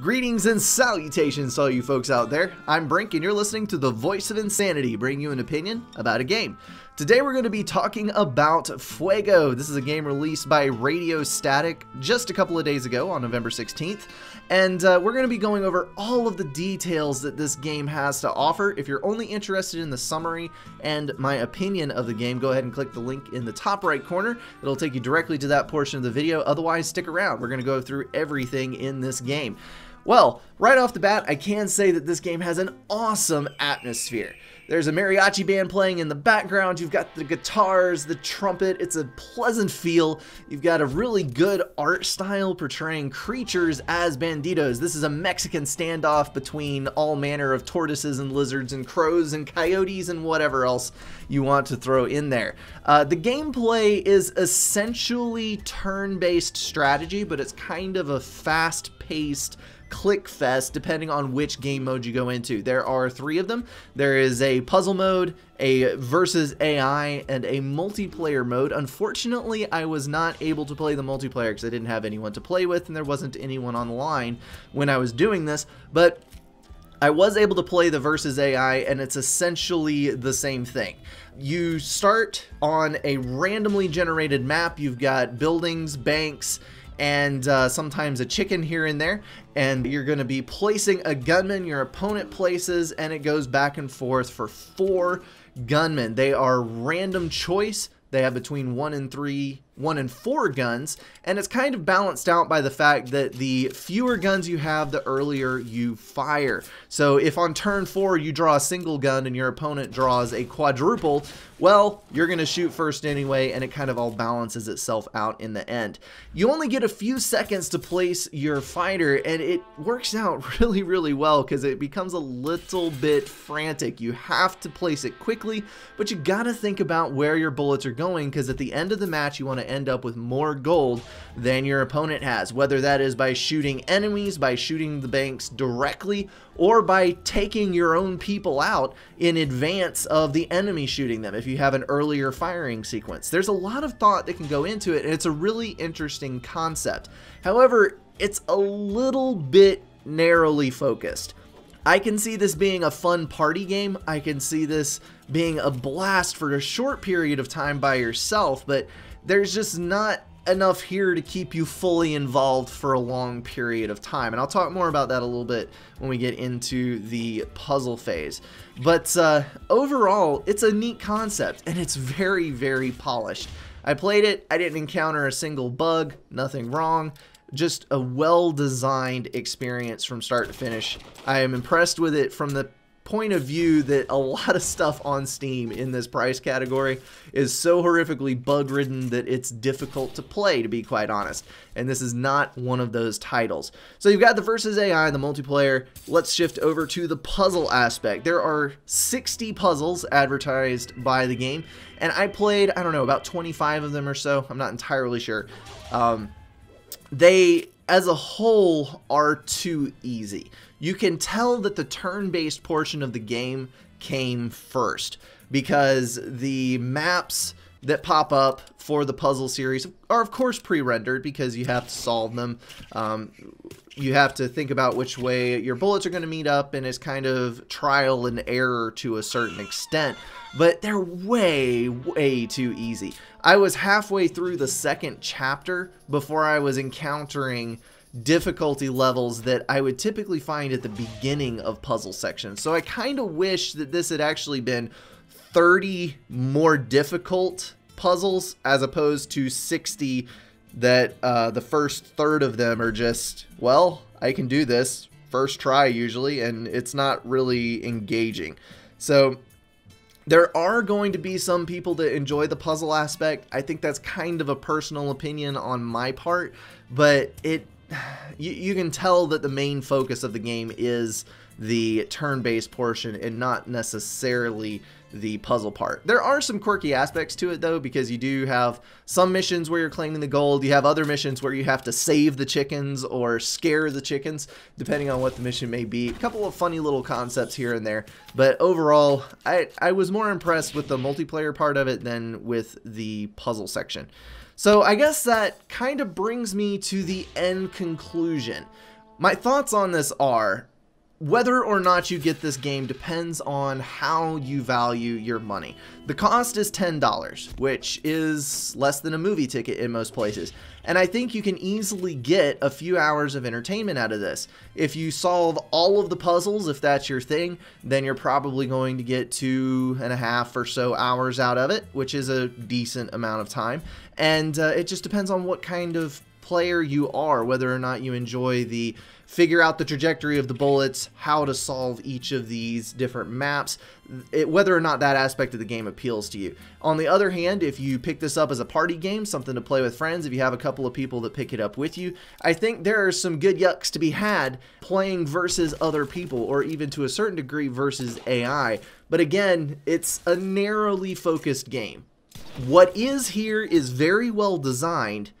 Greetings and salutations to all you folks out there. I'm Brink and you're listening to the Voice of Insanity, bringing you an opinion about a game. Today we're going to be talking about Fuego. This is a game released by Radio Static just a couple of days ago on November 16th. And we're going to be going over all of the details that this game has to offer. If you're only interested in the summary and my opinion of the game, go ahead and click the link in the top right corner. It'll take you directly to that portion of the video. Otherwise, stick around. We're going to go through everything in this game. Well, right off the bat, I can say that this game has an awesome atmosphere. There's a mariachi band playing in the background, you've got the guitars, the trumpet, it's a pleasant feel. You've got a really good art style portraying creatures as bandidos. This is a Mexican standoff between all manner of tortoises and lizards and crows and coyotes and whatever else you want to throw in there. The gameplay is essentially turn-based strategy, but it's kind of a fast-paced click fest depending on which game mode you go into. There are three of them. There is a puzzle mode, a versus AI, and a multiplayer mode. Unfortunately, I was not able to play the multiplayer because I didn't have anyone to play with and there wasn't anyone online when I was doing this, but I was able to play the versus AI and it's essentially the same thing. You start on a randomly generated map. You've got buildings, banks, and sometimes a chicken here and there, and you're going to be placing a gunman. Your opponent places, and it goes back and forth for 4 gunmen. They are random choice. They have between 1 and 4 guns, and it's kind of balanced out by the fact that the fewer guns you have, the earlier you fire. So if on turn 4 you draw a single gun and your opponent draws a quadruple, well, you're going to shoot first anyway, and it kind of all balances itself out in the end. You only get a few seconds to place your fighter, and it works out really, really well because it becomes a little bit frantic. You have to place it quickly, but you got to think about where your bullets are going, because at the end of the match you want to end up with more gold than your opponent has, whether that is by shooting enemies, by shooting the banks directly, or by taking your own people out in advance of the enemy shooting them if you have an earlier firing sequence. There's a lot of thought that can go into it, and it's a really interesting concept. However, it's a little bit narrowly focused. I can see this being a fun party game. I can see this being a blast for a short period of time by yourself, but there's just not enough here to keep you fully involved for a long period of time. And I'll talk more about that a little bit when we get into the puzzle phase. But overall, it's a neat concept and it's very, very polished. I played it. I didn't encounter a single bug, nothing wrong. Just a well-designed experience from start to finish. I am impressed with it from the point of view that a lot of stuff on Steam in this price category is so horrifically bug-ridden that it's difficult to play, to be quite honest. And this is not one of those titles. So you've got the versus AI, the multiplayer. Let's shift over to the puzzle aspect. There are 60 puzzles advertised by the game, and I played, I don't know, about 25 of them or so. I'm not entirely sure. They, as a whole, are too easy. You can tell that the turn-based portion of the game came first, because the maps that pop up for the puzzle series are, of course, pre-rendered because you have to solve them. You have to think about which way your bullets are going to meet up, and it's kind of trial and error to a certain extent, but they're way, way too easy. I was halfway through the second chapter before I was encountering difficulty levels that I would typically find at the beginning of puzzle sections. So I kind of wish that this had actually been 30 more difficult puzzles as opposed to 60 that the first third of them are just, well, I can do this first try usually, and it's not really engaging. So there are going to be some people that enjoy the puzzle aspect. I think that's kind of a personal opinion on my part, but you can tell that the main focus of the game is the turn-based portion and not necessarily the puzzle part. There are some quirky aspects to it though, because you do have some missions where you're claiming the gold, you have other missions where you have to save the chickens or scare the chickens, depending on what the mission may be. A couple of funny little concepts here and there, but overall, I was more impressed with the multiplayer part of it than with the puzzle section. So I guess that kind of brings me to the end conclusion. My thoughts on this are, whether or not you get this game depends on how you value your money. The cost is $10, which is less than a movie ticket in most places, and I think you can easily get a few hours of entertainment out of this. If you solve all of the puzzles, if that's your thing, then you're probably going to get 2.5 or so hours out of it, which is a decent amount of time, and it just depends on what kind of player you are, whether or not you enjoy the figure out the trajectory of the bullets, how to solve each of these different maps, whether or not that aspect of the game appeals to you. On the other hand, if you pick this up as a party game, something to play with friends, if you have a couple of people that pick it up with you, I think there are some good yucks to be had playing versus other people, or even to a certain degree versus AI. But again, it's a narrowly focused game. What is here is very well designed,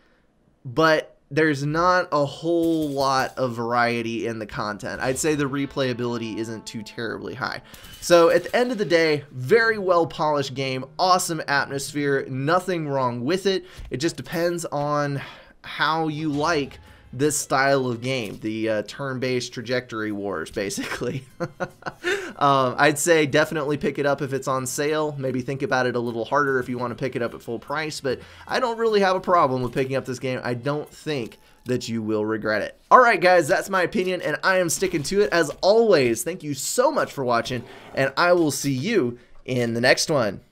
but there's not a whole lot of variety in the content. I'd say the replayability isn't too terribly high. So at the end of the day, very well polished game, awesome atmosphere, nothing wrong with it. It just depends on how you like this style of game, the turn-based trajectory wars, basically. I'd say definitely pick it up if it's on sale. Maybe think about it a little harder if you want to pick it up at full price, but I don't really have a problem with picking up this game. I don't think that you will regret it. All right, guys, that's my opinion, and I am sticking to it. As always, thank you so much for watching, and I will see you in the next one.